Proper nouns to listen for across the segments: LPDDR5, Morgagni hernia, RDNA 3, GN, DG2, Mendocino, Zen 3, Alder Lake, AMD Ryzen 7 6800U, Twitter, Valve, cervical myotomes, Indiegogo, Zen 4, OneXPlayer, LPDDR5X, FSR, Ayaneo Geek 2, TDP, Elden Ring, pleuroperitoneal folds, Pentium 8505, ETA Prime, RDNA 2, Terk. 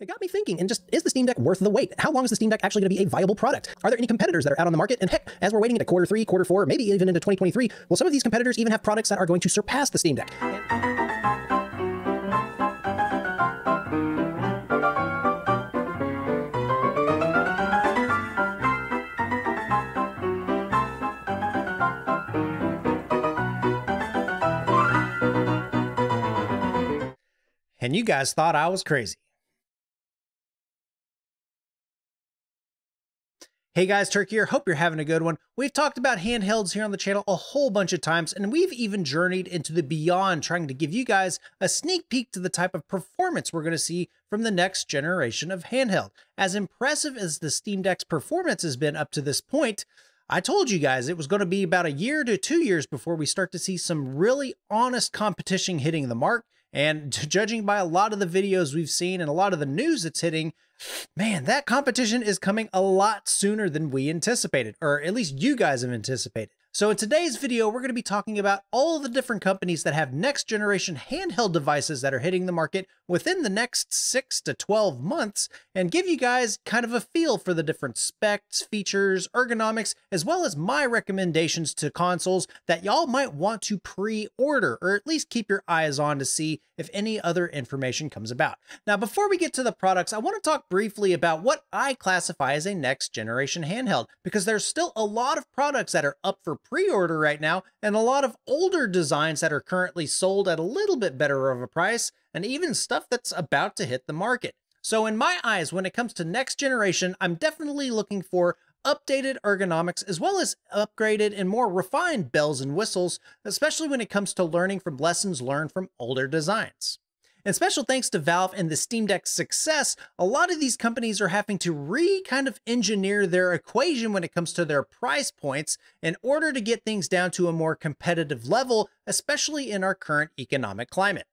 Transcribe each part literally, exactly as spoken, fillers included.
It got me thinking, and just, is the Steam Deck worth the wait? How long is the Steam Deck actually going to be a viable product? Are there any competitors that are out on the market? And heck, as we're waiting into quarter three, quarter four, maybe even into twenty twenty-three, will some of these competitors even have products that are going to surpass the Steam Deck? And you guys thought I was crazy. Hey guys, Terk here. Hope you're having a good one. We've talked about handhelds here on the channel a whole bunch of times, and we've even journeyed into the beyond, trying to give you guys a sneak peek to the type of performance we're going to see from the next generation of handheld. As impressive as the Steam Deck's performance has been up to this point, I told you guys it was going to be about a year to two years before we start to see some really honest competition hitting the mark. And judging by a lot of the videos we've seen and a lot of the news that's hitting, man, that competition is coming a lot sooner than we anticipated, or at least you guys have anticipated. So in today's video, we're going to be talking about all the different companies that have next generation handheld devices that are hitting the market within the next six to twelve months, and give you guys kind of a feel for the different specs, features, ergonomics, as well as my recommendations to consoles that y'all might want to pre-order, or at least keep your eyes on to see if any other information comes about. Now, before we get to the products, I want to talk briefly about what I classify as a next generation handheld, because there's still a lot of products that are up for pre-order right now, and a lot of older designs that are currently sold at a little bit better of a price, and even stuff that's about to hit the market. So in my eyes, when it comes to next generation, I'm definitely looking for updated ergonomics, as well as upgraded and more refined bells and whistles, especially when it comes to learning from lessons learned from older designs. And special thanks to Valve and the Steam Deck's success, a lot of these companies are having to re-kind of engineer their equation when it comes to their price points in order to get things down to a more competitive level, especially in our current economic climate.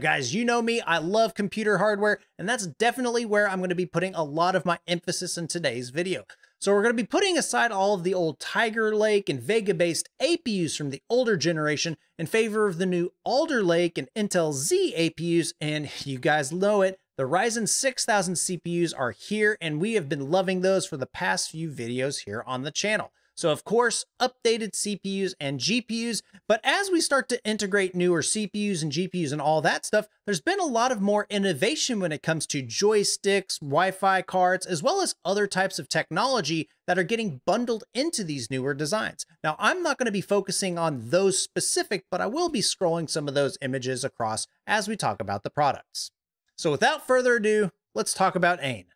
Guys, you know me, I love computer hardware, and that's definitely where I'm going to be putting a lot of my emphasis in today's video. So we're going to be putting aside all of the old Tiger Lake and Vega-based A P Us from the older generation in favor of the new Alder Lake and Intel Z A P Us, and you guys know it, the Ryzen six thousand C P Us are here, and we have been loving those for the past few videos here on the channel. So of course, updated C P Us and G P Us, but as we start to integrate newer C P Us and G P Us and all that stuff, there's been a lot of more innovation when it comes to joysticks, Wi-Fi cards, as well as other types of technology that are getting bundled into these newer designs. Now, I'm not going to be focusing on those specific, but I will be scrolling some of those images across as we talk about the products. So without further ado, let's talk about Ayn.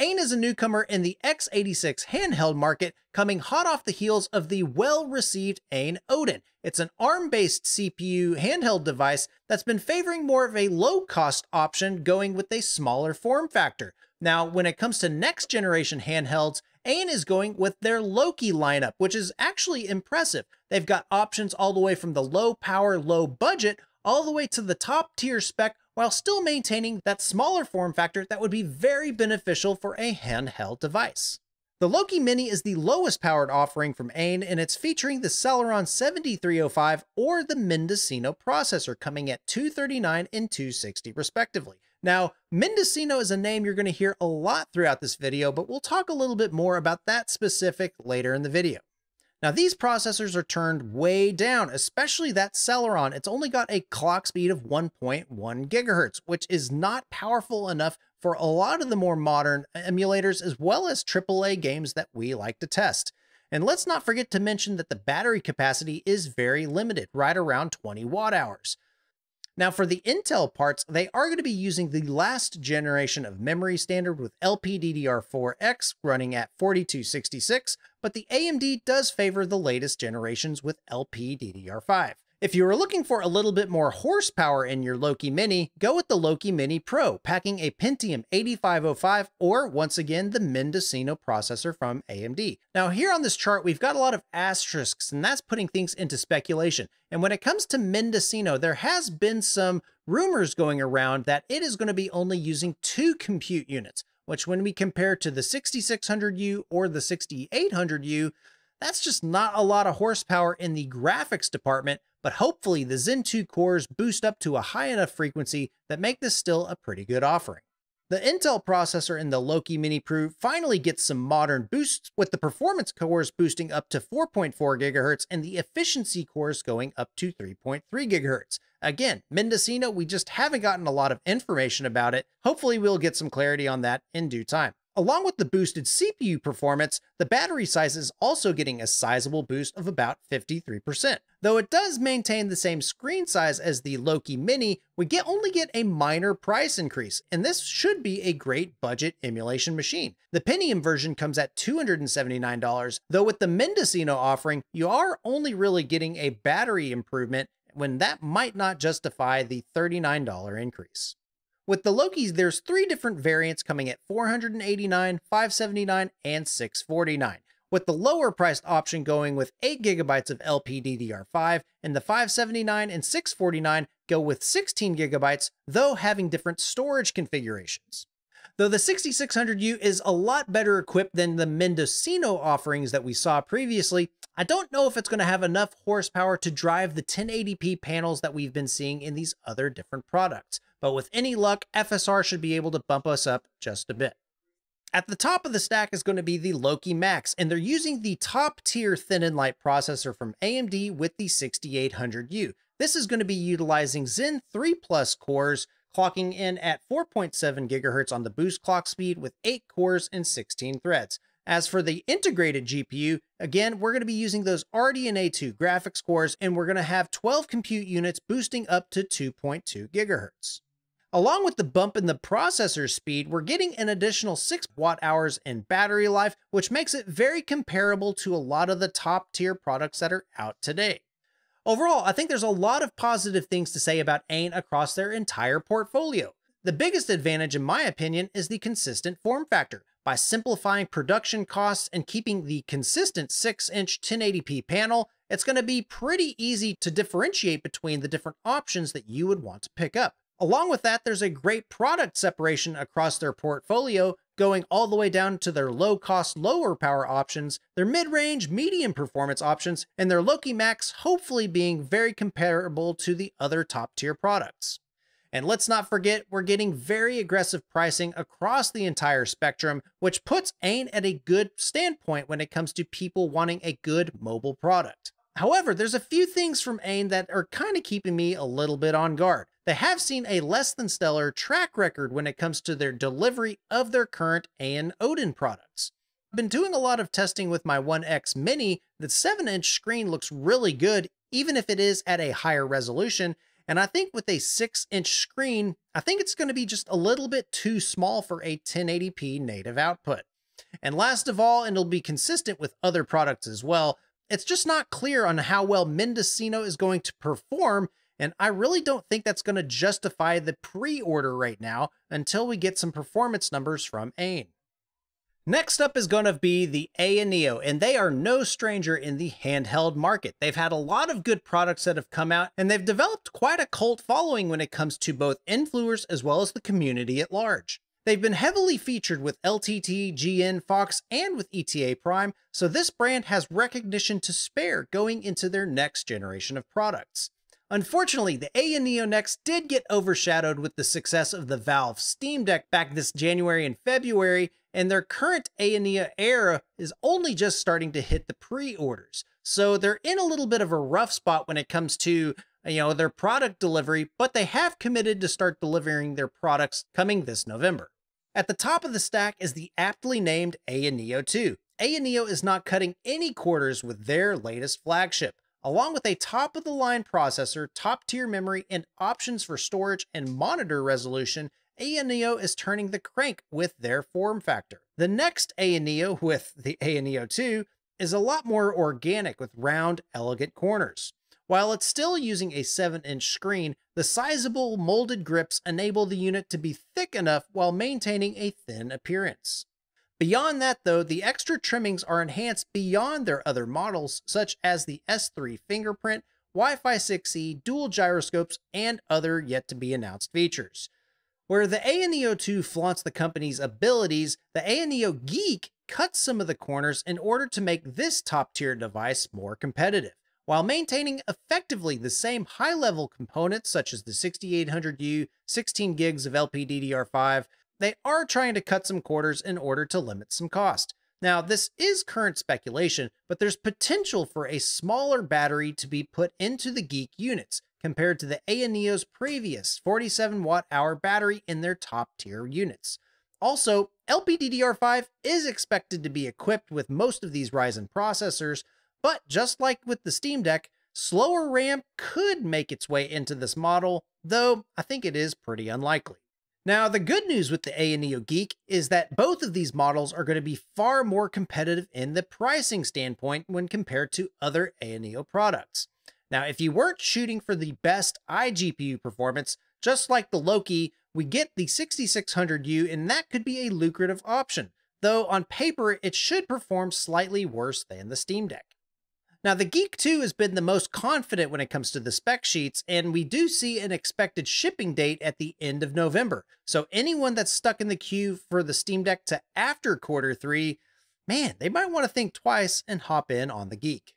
Ayn is a newcomer in the x eighty-six handheld market, coming hot off the heels of the well-received Ayn Odin. It's an ARM-based C P U handheld device that's been favoring more of a low-cost option, going with a smaller form factor. Now, when it comes to next-generation handhelds, Ayn is going with their Loki lineup, which is actually impressive. They've got options all the way from the low-power, low-budget, all the way to the top-tier spec, while still maintaining that smaller form factor that would be very beneficial for a handheld device. The Loki Mini is the lowest powered offering from Ayn, and it's featuring the Celeron seventy-three oh five or the Mendocino processor, coming at two thirty-nine and two sixty respectively. Now, Mendocino is a name you're going to hear a lot throughout this video, but we'll talk a little bit more about that specific later in the video. Now, these processors are turned way down, especially that Celeron. It's only got a clock speed of one point one gigahertz, which is not powerful enough for a lot of the more modern emulators, as well as triple A games that we like to test. And let's not forget to mention that the battery capacity is very limited, right around twenty watt hours. Now, for the Intel parts, they are going to be using the last generation of memory standard with L P D D R four X running at forty-two sixty-six, but the A M D does favor the latest generations with L P D D R five. If you were looking for a little bit more horsepower in your Loki Mini, go with the Loki Mini Pro, packing a Pentium eighty-five oh five or, once again, the Mendocino processor from A M D. Now, here on this chart, we've got a lot of asterisks, and that's putting things into speculation. And when it comes to Mendocino, there has been some rumors going around that it is going to be only using two compute units, which when we compare to the sixty-six hundred U or the sixty-eight hundred U, that's just not a lot of horsepower in the graphics department, but hopefully the Zen two cores boost up to a high enough frequency that make this still a pretty good offering. The Intel processor in the Loki Mini Pro finally gets some modern boosts, with the performance cores boosting up to four point four gigahertz and the efficiency cores going up to three point three gigahertz. Again, Mendocino, we just haven't gotten a lot of information about it. Hopefully we'll get some clarity on that in due time. Along with the boosted C P U performance, the battery size is also getting a sizable boost of about fifty-three percent. Though it does maintain the same screen size as the Loki Mini, we get only get a minor price increase, and this should be a great budget emulation machine. The Pentium version comes at two hundred seventy-nine dollars, though with the Mendocino offering, you are only really getting a battery improvement, when that might not justify the thirty-nine dollar increase. With the Lokis, there's three different variants coming at four hundred eighty-nine dollars, five hundred seventy-nine dollars, and six hundred forty-nine dollars, with the lower priced option going with eight gigabytes of L P D D R five, and the five hundred seventy-nine dollars and six hundred forty-nine dollars go with sixteen gigabytes, though having different storage configurations. Though the sixty-six hundred U is a lot better equipped than the Mendocino offerings that we saw previously, I don't know if it's going to have enough horsepower to drive the ten eighty p panels that we've been seeing in these other different products. But with any luck, F S R should be able to bump us up just a bit. At the top of the stack is going to be the Loki Max, and they're using the top tier thin and light processor from A M D with the sixty-eight hundred U. This is going to be utilizing Zen three plus cores, clocking in at four point seven gigahertz on the boost clock speed with eight cores and sixteen threads. As for the integrated G P U, again, we're going to be using those R D N A two graphics cores, and we're going to have twelve compute units boosting up to two point two gigahertz. Along with the bump in the processor speed, we're getting an additional six watt hours in battery life, which makes it very comparable to a lot of the top tier products that are out today. Overall, I think there's a lot of positive things to say about Ayn across their entire portfolio. The biggest advantage, in my opinion, is the consistent form factor. By simplifying production costs and keeping the consistent six inch ten eighty p panel, it's going to be pretty easy to differentiate between the different options that you would want to pick up. Along with that, there's a great product separation across their portfolio, going all the way down to their low-cost, lower-power options, their mid-range, medium-performance options, and their Loki Max hopefully being very comparable to the other top-tier products. And let's not forget, we're getting very aggressive pricing across the entire spectrum, which puts Ayn at a good standpoint when it comes to people wanting a good mobile product. However, there's a few things from Ayn that are kind of keeping me a little bit on guard. They have seen a less than stellar track record when it comes to their delivery of their current Ayn Odin products. I've been doing a lot of testing with my One X Mini. The seven inch screen looks really good, even if it is at a higher resolution, and I think with a six inch screen, I think it's going to be just a little bit too small for a ten eighty p native output. And last of all, and it'll be consistent with other products as well, it's just not clear on how well Mendocino is going to perform, and I really don't think that's going to justify the pre-order right now until we get some performance numbers from Ayn. Next up is going to be the Ayaneo, and they are no stranger in the handheld market. They've had a lot of good products that have come out, and they've developed quite a cult following when it comes to both influencers as well as the community at large. They've been heavily featured with L T T, G N, Fox, and with E T A Prime, so this brand has recognition to spare going into their next generation of products. Unfortunately, the Ayaneo Next did get overshadowed with the success of the Valve Steam Deck back this January and February, and their current Ayaneo era is only just starting to hit the pre-orders. So they're in a little bit of a rough spot when it comes to, you know, their product delivery, but they have committed to start delivering their products coming this November. At the top of the stack is the aptly named Ayaneo two. Ayaneo is not cutting any quarters with their latest flagship. Along with a top-of-the-line processor, top-tier memory, and options for storage and monitor resolution, Ayaneo is turning the crank with their form factor. The next Ayaneo with the Ayaneo two is a lot more organic with round, elegant corners. While it's still using a seven inch screen, the sizable molded grips enable the unit to be thick enough while maintaining a thin appearance. Beyond that, though, the extra trimmings are enhanced beyond their other models, such as the S three fingerprint, Wi-Fi six E, dual gyroscopes, and other yet-to-be-announced features. Where the Ayaneo two flaunts the company's abilities, the Ayaneo Geek cuts some of the corners in order to make this top-tier device more competitive, while maintaining effectively the same high-level components such as the sixty-eight hundred U, sixteen gigs of L P D D R five, they are trying to cut some corners in order to limit some cost. Now, this is current speculation, but there's potential for a smaller battery to be put into the Geek units compared to the Ayaneo's previous forty-seven watt hour battery in their top tier units. Also, L P D D R five is expected to be equipped with most of these Ryzen processors, but just like with the Steam Deck, slower RAM could make its way into this model, though I think it is pretty unlikely. Now, the good news with the Ayaneo Geek is that both of these models are going to be far more competitive in the pricing standpoint when compared to other Ayaneo products. Now, if you weren't shooting for the best iGPU performance, just like the Loki, we get the sixty-six hundred U, and that could be a lucrative option, though on paper it should perform slightly worse than the Steam Deck. Now, the Geek two has been the most confident when it comes to the spec sheets, and we do see an expected shipping date at the end of November. So anyone that's stuck in the queue for the Steam Deck to after quarter three, man, they might want to think twice and hop in on the Geek.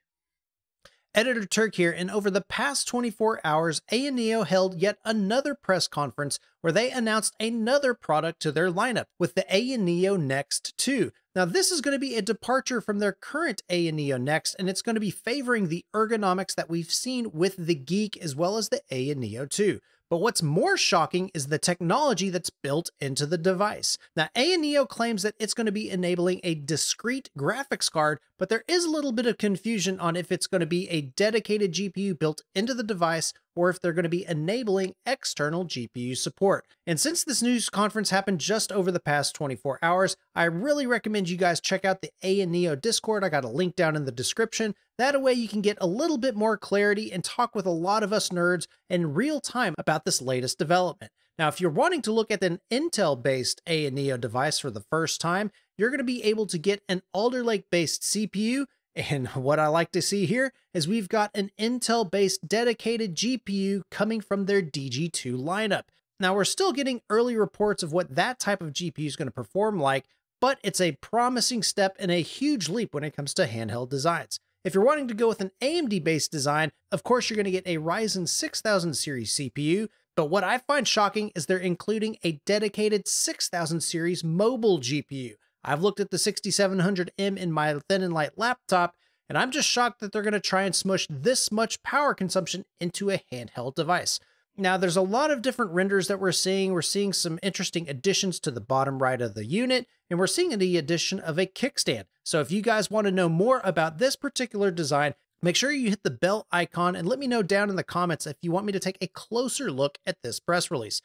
Editor Turk here, and over the past twenty-four hours, Ayaneo held yet another press conference where they announced another product to their lineup with the Ayaneo Next two. Now, this is going to be a departure from their current Ayaneo Next, and it's going to be favoring the ergonomics that we've seen with the Geek as well as the Ayaneo two. But what's more shocking is the technology that's built into the device. Now, Ayaneo claims that it's going to be enabling a discrete graphics card, but there is a little bit of confusion on if it's going to be a dedicated G P U built into the device or if they're going to be enabling external G P U support. And since this news conference happened just over the past twenty-four hours, I really recommend you guys check out the Ayaneo Discord. I got a link down in the description. That way you can get a little bit more clarity and talk with a lot of us nerds in real time about this latest development. Now, if you're wanting to look at an Intel-based Ayaneo device for the first time, you're going to be able to get an Alder Lake-based C P U. And what I like to see here is we've got an Intel-based dedicated G P U coming from their D G two lineup. Now, we're still getting early reports of what that type of G P U is going to perform like, but it's a promising step and a huge leap when it comes to handheld designs. If you're wanting to go with an A M D-based design, of course, you're going to get a Ryzen six thousand series C P U. But what I find shocking is they're including a dedicated six thousand series mobile G P U. I've looked at the sixty-seven hundred M in my thin and light laptop, and I'm just shocked that they're going to try and smush this much power consumption into a handheld device. Now, there's a lot of different renders that we're seeing. We're seeing some interesting additions to the bottom right of the unit, and we're seeing the addition of a kickstand. So if you guys want to know more about this particular design, make sure you hit the bell icon and let me know down in the comments if you want me to take a closer look at this press release.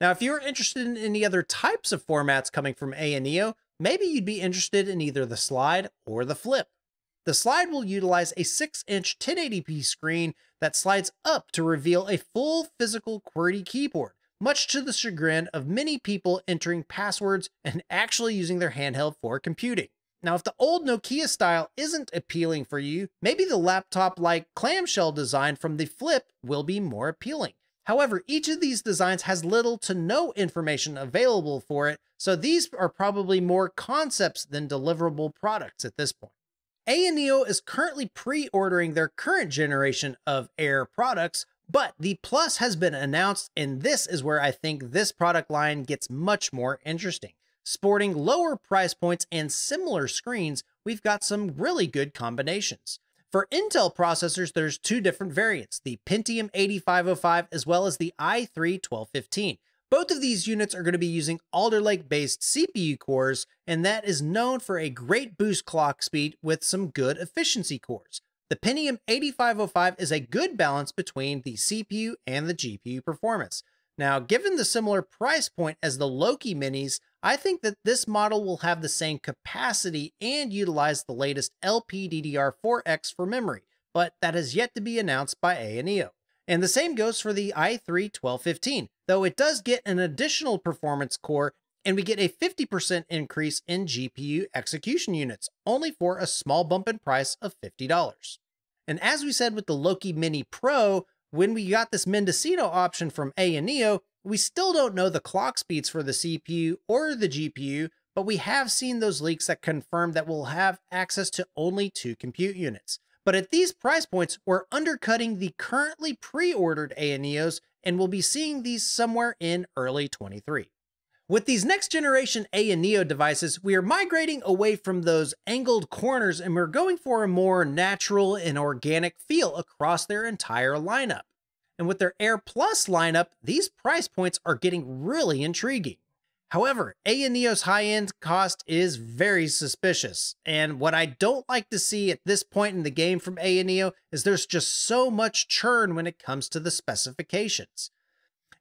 Now, if you're interested in any other types of formats coming from Ayaneo, maybe you'd be interested in either the slide or the flip. The slide will utilize a six inch ten eighty p screen that slides up to reveal a full physical QWERTY keyboard, much to the chagrin of many people entering passwords and actually using their handheld for computing. Now, if the old Nokia style isn't appealing for you, maybe the laptop-like clamshell design from the flip will be more appealing. However, each of these designs has little to no information available for it, so these are probably more concepts than deliverable products at this point. Ayaneo is currently pre-ordering their current generation of Air products, but the Plus has been announced, and this is where I think this product line gets much more interesting. Sporting lower price points and similar screens, we've got some really good combinations. For Intel processors, there's two different variants, the Pentium eighty-five oh five as well as the i three twelve fifteen. Both of these units are going to be using Alder Lake-based C P U cores, and that is known for a great boost clock speed with some good efficiency cores. The Pentium eighty-five oh five is a good balance between the C P U and the G P U performance. Now, given the similar price point as the Loki Minis, I think that this model will have the same capacity and utilize the latest L P D D R four X for memory, but that has yet to be announced by Ayaneo. And the same goes for the i three twelve fifteen, though it does get an additional performance core, and we get a fifty percent increase in G P U execution units, only for a small bump in price of fifty dollars. And as we said with the Loki Mini Pro, when we got this Mendocino option from Ayaneo, we still don't know the clock speeds for the C P U or the G P U, but we have seen those leaks that confirm that we'll have access to only two compute units. But at these price points, we're undercutting the currently pre-ordered Ayaneos, and we'll be seeing these somewhere in early twenty-three. With these next generation Ayaneo devices, we are migrating away from those angled corners and we're going for a more natural and organic feel across their entire lineup. And with their Air Plus lineup, these price points are getting really intriguing. However, Ayaneo's high-end cost is very suspicious, and what I don't like to see at this point in the game from Ayaneo is there's just so much churn when it comes to the specifications.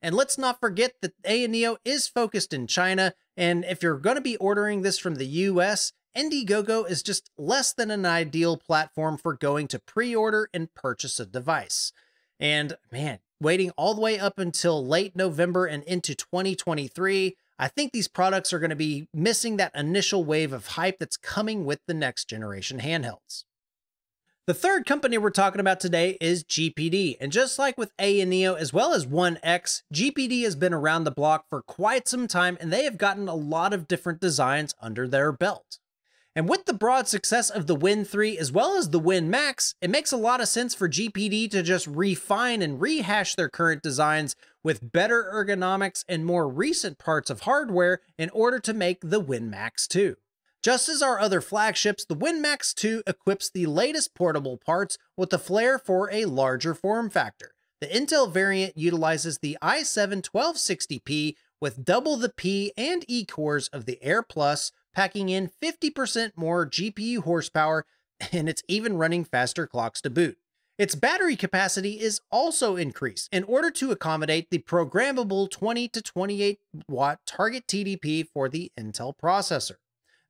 And let's not forget that Ayaneo is focused in China, and if you're going to be ordering this from the U S, Indiegogo is just less than an ideal platform for going to pre-order and purchase a device. And man, waiting all the way up until late November and into twenty twenty-three, I think these products are going to be missing that initial wave of hype that's coming with the next generation handhelds. The third company we're talking about today is G P D, and just like with Ayaneo as well as One X, G P D has been around the block for quite some time and they have gotten a lot of different designs under their belt. And with the broad success of the Win three as well as the Win Max, it makes a lot of sense for G P D to just refine and rehash their current designs with better ergonomics and more recent parts of hardware in order to make the Win Max two. Just as our other flagships, the Win Max two equips the latest portable parts with a flair for a larger form factor. The Intel variant utilizes the i seven twelve sixty p with double the P and E cores of the Air Plus, packing in fifty percent more G P U horsepower, and it's even running faster clocks to boot. Its battery capacity is also increased in order to accommodate the programmable twenty to twenty-eight watt target T D P for the Intel processor.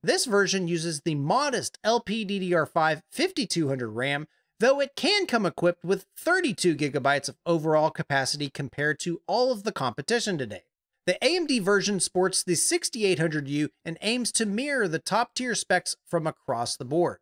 This version uses the modest L P D D R five fifty-two hundred RAM, though it can come equipped with thirty-two gigabytes of overall capacity compared to all of the competition today. The A M D version sports the sixty-eight hundred U and aims to mirror the top-tier specs from across the board.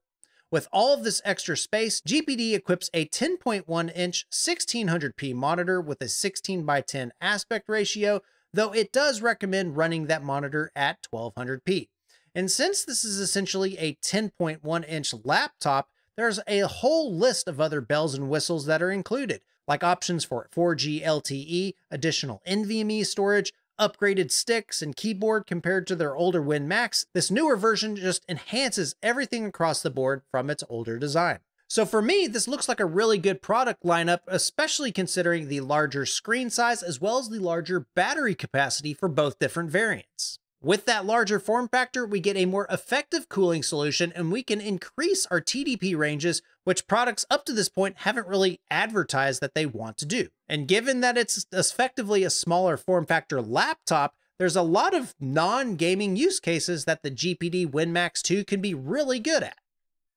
With all of this extra space, G P D equips a ten point one inch sixteen hundred p monitor with a sixteen by ten aspect ratio, though it does recommend running that monitor at twelve hundred p. And since this is essentially a ten point one inch laptop, there's a whole list of other bells and whistles that are included, like options for four G L T E, additional NVMe storage, upgraded sticks and keyboard compared to their older Win Max. This newer version just enhances everything across the board from its older design. So for me, this looks like a really good product lineup, especially considering the larger screen size as well as the larger battery capacity for both different variants. With that larger form factor, we get a more effective cooling solution and we can increase our T D P ranges, which products up to this point haven't really advertised that they want to do. And given that it's effectively a smaller form factor laptop, there's a lot of non-gaming use cases that the G P D Win Max two can be really good at.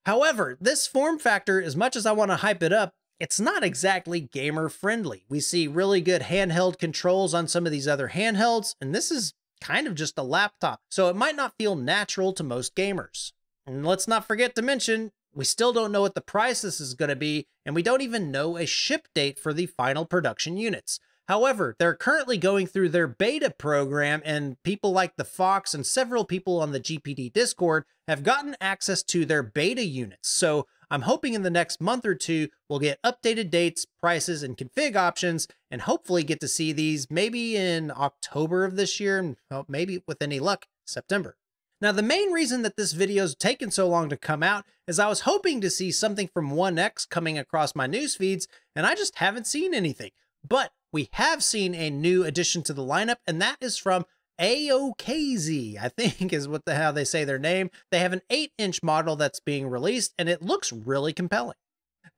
However, this form factor, as much as I want to hype it up, it's not exactly gamer friendly. We see really good handheld controls on some of these other handhelds, and this is kind of just a laptop, so it might not feel natural to most gamers. And let's not forget to mention, we still don't know what the price this is going to be, and we don't even know a ship date for the final production units. However, they're currently going through their beta program, and people like the Fox and several people on the G P D Discord have gotten access to their beta units, so I'm hoping in the next month or two, we'll get updated dates, prices, and config options, and hopefully get to see these maybe in October of this year, and maybe with any luck, September. Now, the main reason that this video's taken so long to come out is I was hoping to see something from One X coming across my news feeds, and I just haven't seen anything. But we have seen a new addition to the lineup, and that is from A O K Z E, I think is what the how they say their name. They have an eight inch model that's being released, and it looks really compelling.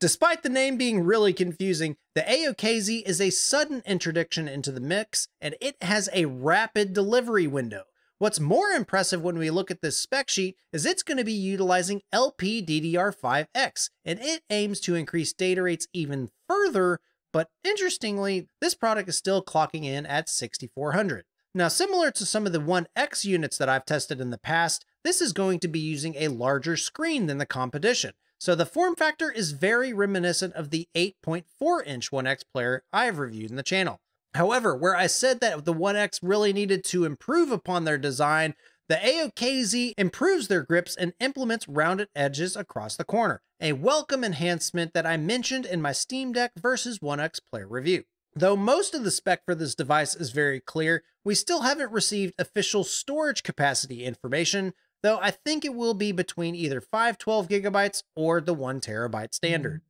Despite the name being really confusing, the A O K Z E is a sudden introduction into the mix, and it has a rapid delivery window. What's more impressive when we look at this spec sheet is it's going to be utilizing L P D D R five X, and it aims to increase data rates even further, but interestingly, this product is still clocking in at sixty-four hundred. Now, similar to some of the One X units that I've tested in the past, this is going to be using a larger screen than the competition. So the form factor is very reminiscent of the eight point four inch One X Player I've reviewed in the channel. However, where I said that the One X really needed to improve upon their design, the A O K Z E improves their grips and implements rounded edges across the corner, a welcome enhancement that I mentioned in my Steam Deck versus One X Player review. Though most of the spec for this device is very clear, We still haven't received official storage capacity information, though I think it will be between either five twelve gigabytes or the one terabyte standard.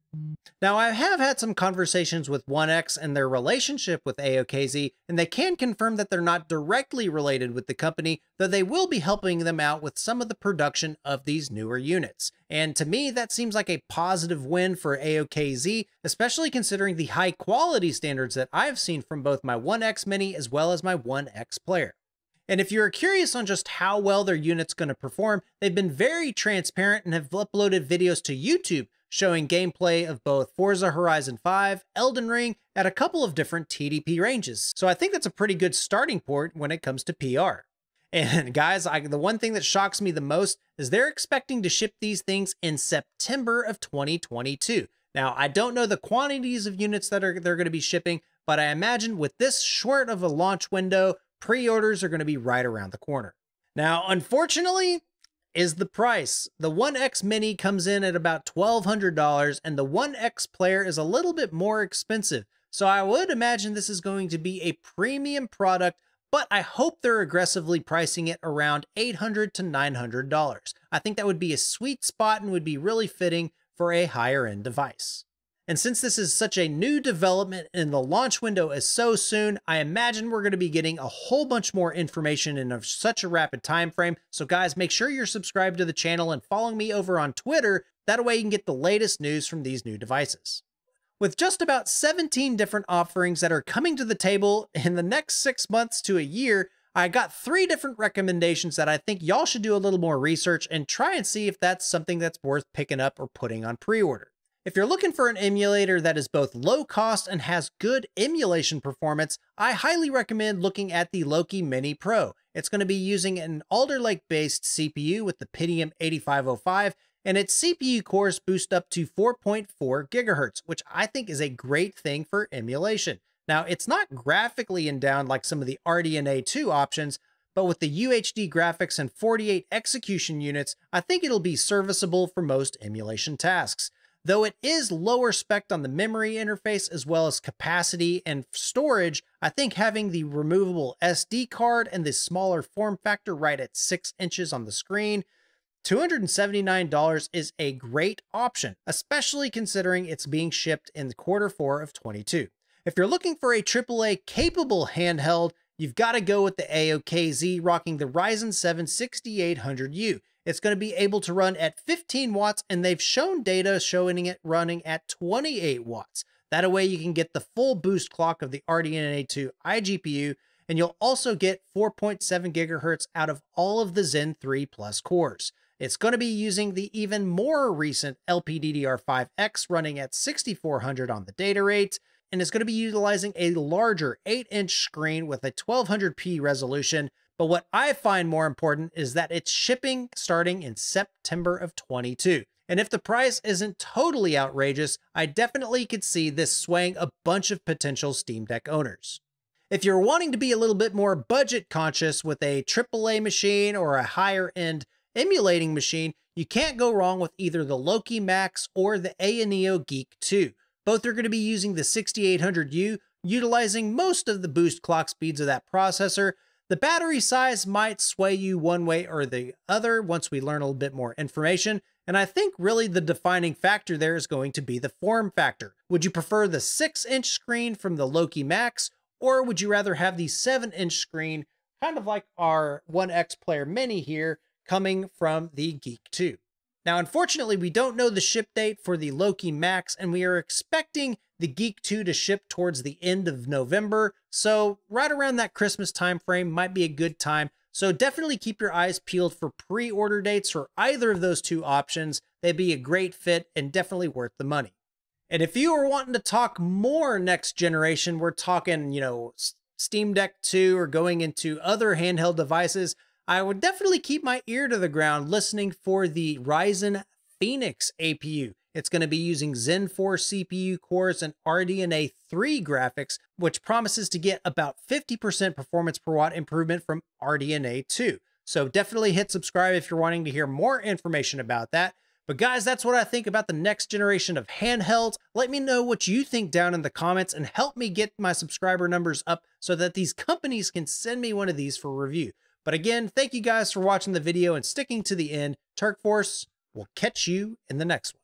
Now, I have had some conversations with One X and their relationship with A O K Z, and they can confirm that they're not directly related with the company, though they will be helping them out with some of the production of these newer units. And to me, that seems like a positive win for A O K Z, especially considering the high quality standards that I've seen from both my One X Mini as well as my One X Player. And if you're curious on just how well their unit's going to perform, they've been very transparent and have uploaded videos to YouTube showing gameplay of both Forza Horizon five, Elden Ring, at a couple of different T D P ranges. So I think that's a pretty good starting point when it comes to P R. And guys, I, the one thing that shocks me the most is they're expecting to ship these things in September of twenty twenty-two. Now, I don't know the quantities of units that are they're going to be shipping, but I imagine with this short of a launch window, pre-orders are going to be right around the corner. Now, unfortunately, is the price. The One X Mini comes in at about twelve hundred dollars and the One X Player is a little bit more expensive. So I would imagine this is going to be a premium product, but I hope they're aggressively pricing it around eight hundred to nine hundred dollars. I think that would be a sweet spot and would be really fitting for a higher end device. And since this is such a new development and the launch window is so soon, I imagine we're going to be getting a whole bunch more information in a, such a rapid time frame. So guys, make sure you're subscribed to the channel and following me over on Twitter. That way you can get the latest news from these new devices. With just about seventeen different offerings that are coming to the table in the next six months to a year, I got three different recommendations that I think y'all should do a little more research and try and see if that's something that's worth picking up or putting on pre-order. If you're looking for an emulator that is both low cost and has good emulation performance, I highly recommend looking at the Loki Mini Pro. It's going to be using an Alder Lake based C P U with the Pentium eighty-five oh five, and its C P U cores boost up to four point four gigahertz, which I think is a great thing for emulation. Now, it's not graphically in down like some of the R D N A two options, but with the U H D graphics and forty-eight execution units, I think it'll be serviceable for most emulation tasks. Though it is lower spec'd on the memory interface as well as capacity and storage, I think having the removable S D card and the smaller form factor right at six inches on the screen, two hundred seventy-nine dollars is a great option, especially considering it's being shipped in quarter four of twenty-two. If you're looking for a triple A capable handheld, you've got to go with the A O K Z rocking the Ryzen seven sixty-eight hundred U. It's going to be able to run at fifteen watts, and they've shown data showing it running at twenty-eight watts. That way you can get the full boost clock of the R D N A two iGPU, and you'll also get four point seven gigahertz out of all of the Zen three plus cores. It's going to be using the even more recent L P D D R five X running at sixty-four hundred on the data rate, and it's going to be utilizing a larger eight inch screen with a twelve hundred p resolution. But what I find more important is that it's shipping starting in September of twenty-two. And if the price isn't totally outrageous, I definitely could see this swaying a bunch of potential Steam Deck owners. If you're wanting to be a little bit more budget conscious with a triple A machine or a higher end emulating machine, you can't go wrong with either the Loki Max or the Ayaneo Geek two. Both are going to be using the sixty-eight hundred U, utilizing most of the boost clock speeds of that processor. The battery size might sway you one way or the other once we learn a little bit more information, and I think really the defining factor there is going to be the form factor. Would you prefer the six inch screen from the Loki Max, or would you rather have the seven inch screen, kind of like our One X Player Mini here, coming from the Geek two? Now, unfortunately, we don't know the ship date for the Loki Max, and we are expecting the Geek two to ship towards the end of November. So right around that Christmas time frame might be a good time. So definitely keep your eyes peeled for pre-order dates for either of those two options. They'd be a great fit and definitely worth the money. And if you are wanting to talk more next generation, we're talking, you know, Steam Deck two or going into other handheld devices, I would definitely keep my ear to the ground listening for the Ryzen Phoenix A P U. It's going to be using Zen four C P U cores and R D N A three graphics, which promises to get about fifty percent performance per watt improvement from R D N A two. So definitely hit subscribe if you're wanting to hear more information about that. But guys, that's what I think about the next generation of handhelds. Let me know what you think down in the comments and help me get my subscriber numbers up so that these companies can send me one of these for review. But again, thank you guys for watching the video and sticking to the end. TerkForce, we'll catch you in the next one.